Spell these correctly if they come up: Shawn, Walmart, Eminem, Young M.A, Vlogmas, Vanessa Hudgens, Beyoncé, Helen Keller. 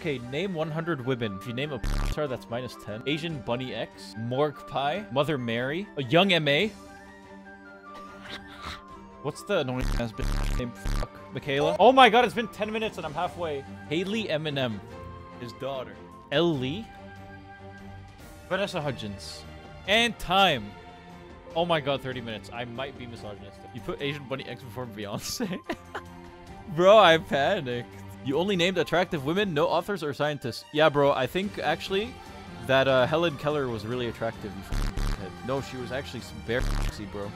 Okay, name 100 women. If you name a star, that's -10. Asian Bunny X, Morgue Pie, Mother Mary, a Young M.A. What's the annoying ass bitch name? Fuck. Michaela. Oh my god, it's been 10 minutes and I'm halfway. Haley Eminem. His daughter. Ellie. Vanessa Hudgens. And time. Oh my god, 30 minutes. I might be misogynistic. You put Asian Bunny X before Beyoncé? Bro, I panicked. You only named attractive women, no authors or scientists. Yeah, bro, I think actually that Helen Keller was really attractive. No, she was actually bare sexy, bro.